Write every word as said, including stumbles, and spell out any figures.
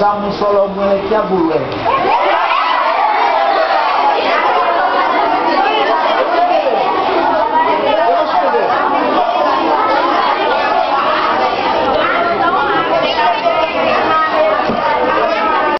dá um solo algum aqui a bula.